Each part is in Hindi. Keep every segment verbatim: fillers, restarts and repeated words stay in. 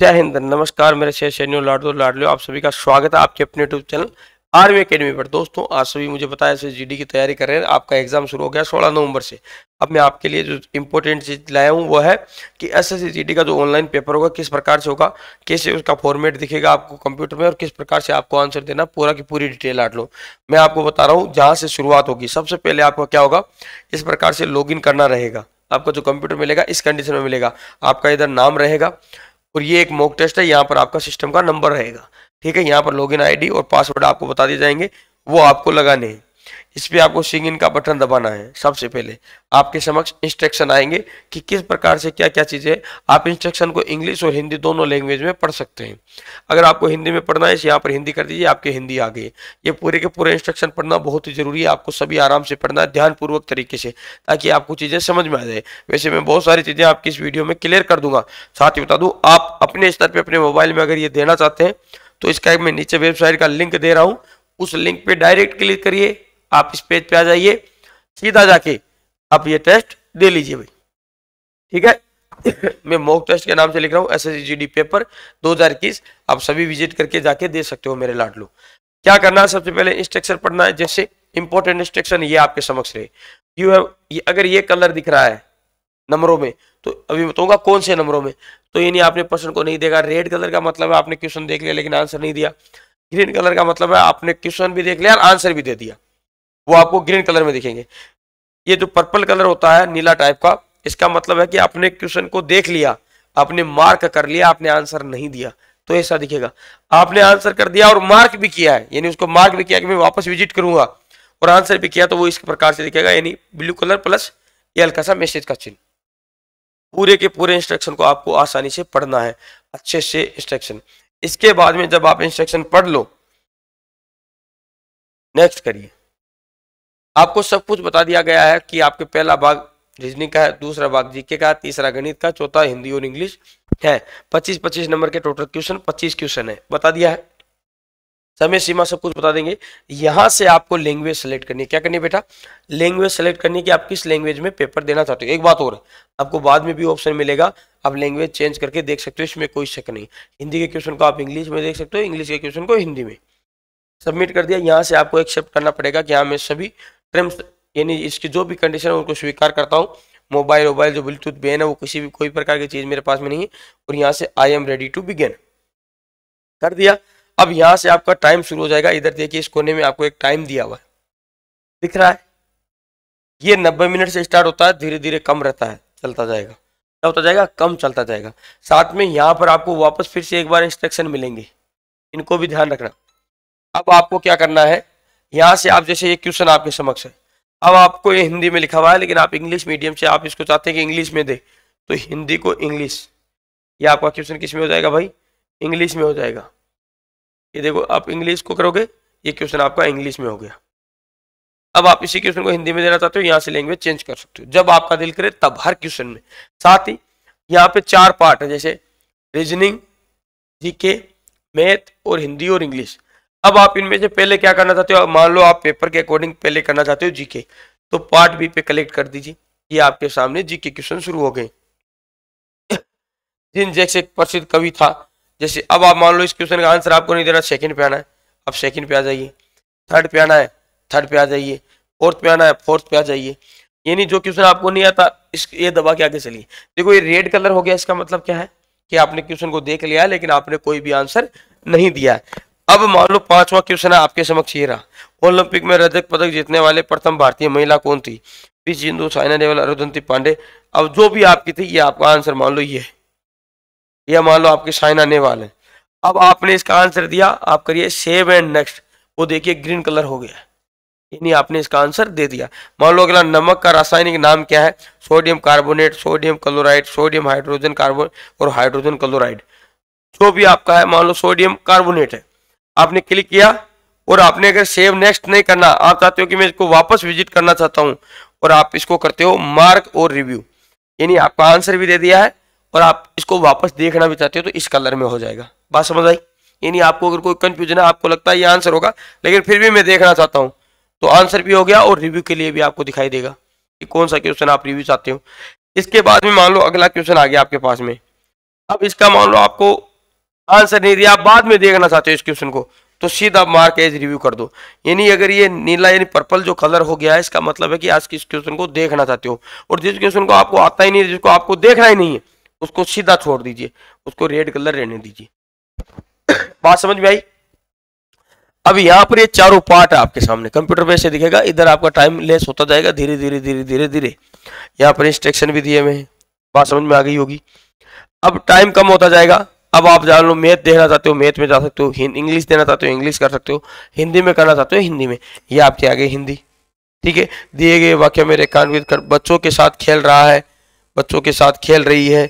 जय हिंद। नमस्कार मेरे शेयर सैनियों लाडो लाडलियो, आप सभी का स्वागत है आपके अपने यूट्यूब चैनल आर्मी एकेडमी पर। दोस्तों आज सभी मुझे बताया S S C G D की तैयारी कर रहे हैं, आपका एग्जाम शुरू हो गया सोलह नवंबर से। अब मैं आपके लिए जो इम्पोर्टेंट चीज़ लाया हूँ वो है कि S S C G D का जो ऑनलाइन पेपर होगा किस प्रकार से होगा, कैसे उसका फॉर्मेट दिखेगा आपको कंप्यूटर में और किस प्रकार से आपको आंसर देना, पूरा की पूरी डिटेल आट लो। मैं आपको बता रहा हूँ जहाँ से शुरुआत होगी। सबसे पहले आपको क्या होगा, इस प्रकार से लॉग इन करना रहेगा। आपका जो कंप्यूटर मिलेगा इस कंडीशन में मिलेगा, आपका इधर नाम रहेगा और ये एक मॉक टेस्ट है, यहाँ पर आपका सिस्टम का नंबर रहेगा, ठीक है। यहाँ पर लॉगिन आईडी और पासवर्ड आपको बता दिए जाएंगे, वो आपको लगाने हैं। इस पर आपको सिंग इन का बटन दबाना है। सबसे पहले आपके समक्ष इंस्ट्रक्शन आएंगे कि किस प्रकार से क्या क्या चीज़ें। आप इंस्ट्रक्शन को इंग्लिश और हिंदी दोनों लैंग्वेज में पढ़ सकते हैं। अगर आपको हिंदी में पढ़ना है इस यहाँ पर हिंदी कर दीजिए, आपके हिंदी आ गई। ये पूरे के पूरे इंस्ट्रक्शन पढ़ना बहुत ही जरूरी है, आपको सभी आराम से पढ़ना है ध्यानपूर्वक तरीके से, ताकि आपको चीज़ें समझ में आ जाए। वैसे मैं बहुत सारी चीज़ें आपकी इस वीडियो में क्लियर कर दूंगा। साथ ही बता दूँ, आप अपने स्तर पर अपने मोबाइल में अगर ये देना चाहते हैं तो इसका मैं नीचे वेबसाइट का लिंक दे रहा हूँ, उस लिंक पर डायरेक्ट क्लिक करिए, आप इस पेज पे आ जाइए, सीधा जाके आप ये टेस्ट दे लीजिए भाई, ठीक है। मैं मॉक टेस्ट के नाम से लिख रहा हूँ एसएससी जीडी पेपर दो हज़ार इक्कीस, आप सभी विजिट करके जाके दे सकते हो मेरे लाडलो। क्या करना है, सबसे पहले इंस्ट्रक्शन पढ़ना है। जैसे इंपॉर्टेंट इंस्ट्रक्शन ये आपके समक्ष रहे, यू हैव, अगर ये कलर दिख रहा है नंबरों में तो अभी बताऊंगा कौन से नंबरों में, तो यानी आपने प्रश्न को नहीं देखा। रेड कलर का मतलब है आपने क्वेश्चन देख लिया लेकिन आंसर नहीं दिया। ग्रीन कलर का मतलब है आपने क्वेश्चन भी देख लिया और आंसर भी दे दिया, वो आपको ग्रीन कलर में दिखेंगे। ये जो पर्पल कलर होता है नीला टाइप का, इसका मतलब है कि आपने क्वेश्चन को देख लिया, आपने मार्क कर लिया, आपने आंसर नहीं दिया, तो ऐसा दिखेगा। आपने आंसर कर दिया और मार्क भी किया है, यानी उसको मार्क भी किया कि मैं वापस विजिट करूंगा, और आंसर भी किया, तो वो इस प्रकार से दिखेगा, यानी ब्लू कलर प्लस ये हल्का सा मैसेज का चिन्ह। पूरे के पूरे इंस्ट्रक्शन को आपको आसानी से पढ़ना है, अच्छे से इंस्ट्रक्शन। इसके बाद में जब आप इंस्ट्रक्शन पढ़ लो, नेक्स्ट करिए। आपको सब कुछ बता दिया गया है कि आपके पहला भाग रीजनिंग का है, दूसरा भाग जीके का, तीसरा गणित का, चौथा हिंदी और इंग्लिश है। पच्चीस पच्चीस नंबर के टोटल क्वेश्चन, पच्चीस क्वेश्चन है, बता दिया है। समय सीमा सब कुछ बता देंगे। यहाँ से आपको लैंग्वेज सेलेक्ट करनी है। क्या करनी है बेटा, लैंग्वेज सेलेक्ट करनी है कि आप किस लैंग्वेज में पेपर देना चाहते हो। एक बात और, आपको बाद में भी ऑप्शन मिलेगा, आप लैंग्वेज चेंज करके देख सकते हो, इसमें कोई शक नहीं। हिंदी के क्वेश्चन को आप इंग्लिश में देख सकते हो, इंग्लिश के क्वेश्चन को हिंदी में। सबमिट कर दिया। यहाँ से आपको एक्सेप्ट करना पड़ेगा कि हाँ मैं सभी टर्म्स यानी इसकी जो भी कंडीशन है उनको स्वीकार करता हूँ। मोबाइल वोबाइल जो ब्लूटूथ बैन है वो किसी भी कोई प्रकार की चीज़ मेरे पास में नहीं है। और यहाँ से I am ready to begin कर दिया। अब यहाँ से आपका टाइम शुरू हो जाएगा। इधर देखिए इस कोने में आपको एक टाइम दिया हुआ है, दिख रहा है। ये नब्बे मिनट से स्टार्ट होता है, धीरे धीरे कम रहता है, चलता जाएगा, क्या होता जाएगा, कम चलता जाएगा। साथ में यहाँ पर आपको वापस फिर से एक बार इंस्ट्रक्शन मिलेंगे, इनको भी ध्यान रखना। अब आपको क्या करना है, यहाँ से आप जैसे ये क्वेश्चन आपके समक्ष है, अब आपको ये हिंदी में लिखा हुआ है लेकिन आप इंग्लिश मीडियम से आप इसको चाहते हैं कि इंग्लिश में दे, तो हिंदी को इंग्लिश। ये आपका क्वेश्चन किस में हो जाएगा भाई, इंग्लिश में हो जाएगा। ये देखो आप इंग्लिश को करोगे, ये क्वेश्चन आपका इंग्लिश में हो गया। अब आप इसी क्वेश्चन को हिंदी में देना चाहते हो, यहाँ से लैंग्वेज चेंज कर सकते हो जब आपका दिल करे तब, हर क्वेश्चन में। साथ ही यहाँ पे चार पार्ट है, जैसे रीजनिंग, जीके, मैथ और हिंदी और इंग्लिश। अब आप इनमें से पहले क्या करना चाहते हो, मान लो आप पेपर के अकॉर्डिंग पहले करना चाहते हो जीके, तो पार्ट बी पे कलेक्ट कर दीजिए। ये आपके सामने जीके क्वेश्चन शुरू हो गए। जिन जैक्स एक प्रसिद्ध कवि था, जैसे अब आप मान लो इस क्वेश्चन का आंसर आपको नहीं देना, सेकंड पे आना है, आप सेकंड पे आ जाइए। थर्ड पे आना है, थर्ड पे आ जाइए। फोर्थ पे आना है, फोर्थ पे आ जाइए। यानी जो क्वेश्चन आपको नहीं आता इस ये दबा के आगे चलिए। देखो ये रेड कलर हो गया, इसका मतलब क्या है कि आपने क्वेश्चन को देख लिया है लेकिन आपने कोई भी आंसर नहीं दिया है। अब मान लो पांचवा क्वेश्चन है आपके समक्ष, ये रहा। ओलंपिक में रजत पदक जीतने वाले प्रथम भारतीय महिला कौन थी, पी सिंधु, साइना नेहवाल, अरुंधति पांडे। अब जो भी आपकी थी ये आपका आंसर मान लो ये है, यह मान लो आपकी साइना नेहवाल है। अब आपने इसका आंसर दिया, आप करिए सेव एंड नेक्स्ट। वो देखिए ग्रीन कलर हो गया, यानी आपने इसका आंसर दे दिया। मान लो अगला, नमक का रासायनिक नाम क्या है, sodium carbonate, sodium chloride, sodium hydrogen carbon और हाइड्रोजन क्लोराइड। जो भी आपका है मान लो सोडियम कार्बोनेट है, आपने क्लिक किया। और आपने अगर सेव नेक्स्ट नहीं करना, आप चाहते हो कि मैं इसको वापस विजिट करना चाहता हूं, और आप इसको करते हो मार्क और रिव्यू, यानी आपका आंसर भी दे दिया है और आप इसको वापस देखना भी चाहते हो तो इस कलर में हो जाएगा। बात समझ आई, यानी आपको अगर कोई कंफ्यूजन है, आपको लगता है ये आंसर होगा लेकिन फिर भी मैं देखना चाहता हूँ, तो आंसर भी हो गया और रिव्यू के लिए भी आपको दिखाई देगा कि कौन सा क्वेश्चन आप रिव्यू चाहते हो। इसके बाद में मान लो अगला क्वेश्चन आ गया आपके पास में। अब इसका मान लो आपको आंसर नहीं दिया, आप बाद में देखना चाहते हो इस क्वेश्चन को तो सीधा मार्क एज रिव्यू कर दो। यानी अगर ये नीला यानी पर्पल जो कलर हो गया है इसका मतलब है कि आज किस क्वेश्चन को देखना चाहते हो, और जिस क्वेश्चन को आपको आता ही नहीं, जिसको आपको देखना ही नहीं है उसको सीधा छोड़ दीजिए, उसको रेड कलर रहने दीजिए। बात समझ में आई। अब यहाँ पर ये चारों पार्ट आपके सामने कंप्यूटर पे ऐसे दिखेगा, इधर आपका टाइम लेस होता जाएगा धीरे धीरे धीरे धीरे धीरे। यहाँ पर इंस्ट्रक्शन भी दिए हुए हैं, बात समझ में आ गई होगी। अब टाइम कम होता जाएगा, अब आप जान लो मैथ देखना चाहते हो मैथ में जा सकते हो, इंग्लिश देना चाहते हो इंग्लिश कर सकते हो, हिंदी में करना चाहते हो हिंदी में, ये आपके आगे हिंदी। ठीक है, दिए गए वाक्य में रेखांकित कर, बच्चों के साथ खेल रहा है, बच्चों के साथ खेल रही है,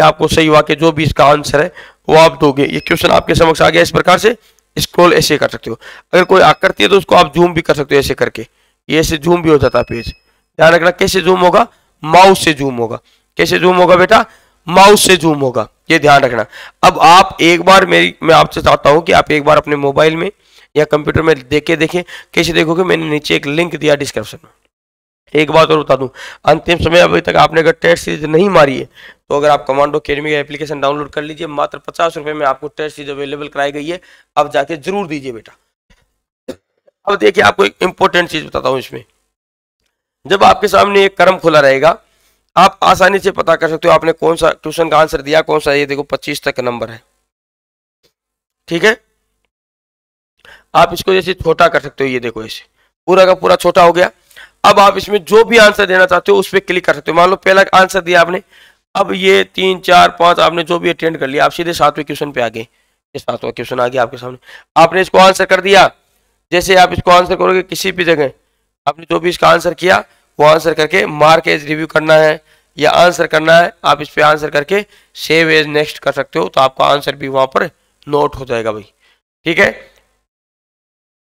या आपको सही वाक्य जो भी इसका आंसर है वो आप दोगे। ये क्वेश्चन आपके समक्ष आ गया, इस प्रकार से स्क्रॉल ऐसे कर सकते हो, अगर कोई आकृति है तो उसको आप जूम भी कर सकते हो ऐसे करके, ये ऐसे जूम भी हो जाता है पेज। ध्यान रखना कैसे जूम होगा, माउस से जूम होगा, कैसे जूम होगा बेटा, माउस से जूम होगा, ये ध्यान रखना। अब आप एक बार मेरी मैं आपसे चाहता हूं कि आप एक बार अपने मोबाइल में या कंप्यूटर में देखे देखें, कैसे देखोगे, मैंने नीचे एक लिंक दिया डिस्क्रिप्शन में। एक बात और बता दूं, अंतिम समय अभी तक आपने अगर टेस्ट सीरीज नहीं मारी है तो अगर आप कमांडो अकेडमी का एप्लीकेशन डाउनलोड कर लीजिए, मात्र पचास रुपए में आपको टेस्ट सीरीज अवेलेबल कराई गई है, आप जाके जरूर दीजिए बेटा। अब देखिए आपको एक इंपॉर्टेंट चीज बताता हूँ इसमें, जब आपके सामने एक क्रम खुला रहेगा आप आसानी से पता कर सकते हो आपने कौन सा क्वेश्चन का आंसर दिया, कौन सा। ये देखो पच्चीस तक नंबर है, ठीक है, आप इसको जैसे छोटा कर सकते हो, ये देखो ऐसे पूरा का पूरा छोटा हो गया। अब आप इसमें जो भी आंसर देना चाहते हो उस पर क्लिक कर सकते हो। मान लो पहला आंसर दिया आपने, अब ये तीन चार पांच आपने जो भी अटेंड कर लिया, आप सीधे सातवें क्वेश्चन पे आ गए, ये सातवां क्वेश्चन आ गया आपके सामने, आपने इसको आंसर कर दिया। जैसे आप इसको आंसर करोगे किसी भी जगह, आपने जो भी इसका आंसर किया वो आंसर करके मार्क एज रिव्यू करना है या आंसर करना है, आप इस पर आंसर करके सेव एज नेक्स्ट कर सकते हो, तो आपका आंसर भी वहां पर नोट हो जाएगा भाई। ठीक है,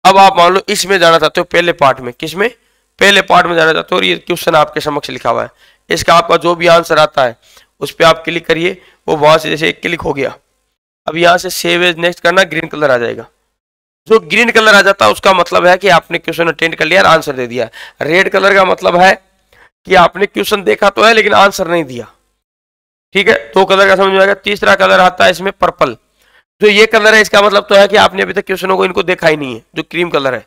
अब आप मान लो इसमें जाना चाहते हो पहले पार्ट में, किसमें, पहले पार्ट में जाना चाहते हो, और ये क्वेश्चन आपके समक्ष लिखा हुआ है, इसका आपका जो भी आंसर आता है उस पर आप क्लिक करिए, वो वहां से जैसे एक क्लिक हो गया, अब यहाँ से सेव एज नेक्स्ट करना, ग्रीन कलर आ जाएगा, जो ग्रीन कलर आ जाता है उसका मतलब है कि आपने क्वेश्चन अटेंड कर लिया और आंसर दे दिया। रेड कलर का मतलब है कि आपने क्वेश्चन देखा तो है लेकिन आंसर नहीं दिया। ठीक है, दो कलर का समझ में आएगा। तीसरा कलर आता है इसमें पर्पल, जो ये कलर है इसका मतलब तो है कि आपने अभी तक क्वेश्चनों को इनको देखा ही नहीं है, जो क्रीम कलर है।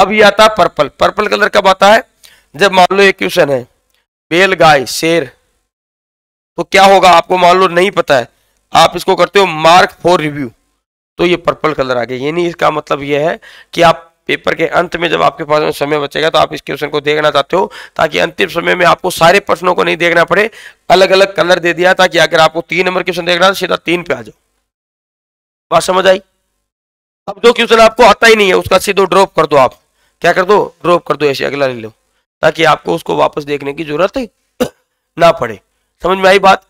अब ये आता है पर्पल, पर्पल कलर कब आता है, जब मान लो ये क्वेश्चन है बैल गाय शेर, तो क्या होगा आपको मान लो नहीं पता है, आप इसको करते हो मार्क फॉर रिव्यू, तो ये पर्पल कलर आ गया। यानी इसका मतलब ये है कि आप पेपर के अंत में जब आपके पास समय बचेगा तो आप इस क्वेश्चन को देखना चाहते हो, ताकि अंतिम समय में आपको सारे प्रश्नों को नहीं देखना पड़े, अलग अलग कलर दे दिया, ताकि अगर आपको तीन नंबर क्वेश्चन देखना है तो सीधा तीन पे आ जाओ। बात समझ आई। अब जो क्वेश्चन आपको आता ही नहीं है उसका सीधो ड्रॉप कर दो, आप क्या कर दो, ड्रॉप कर दो, ऐसे अगला ले लो, ताकि आपको उसको वापस देखने की जरूरत ना पड़े। समझ में आई बात।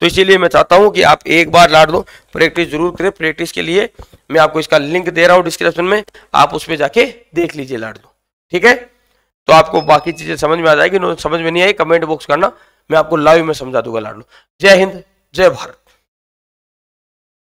तो इसीलिए मैं चाहता हूं कि आप एक बार लाड़ दो, प्रैक्टिस जरूर करें। प्रैक्टिस के लिए मैं आपको इसका लिंक दे रहा हूं डिस्क्रिप्शन में, आप उसमें जाके देख लीजिए, लाड़ दो। ठीक है, तो आपको बाकी चीजें समझ में आ जाएगी, समझ में नहीं आई कमेंट बॉक्स करना, मैं आपको लाइव में समझा दूंगा लाड़ लो। जय हिंद, जय भारत।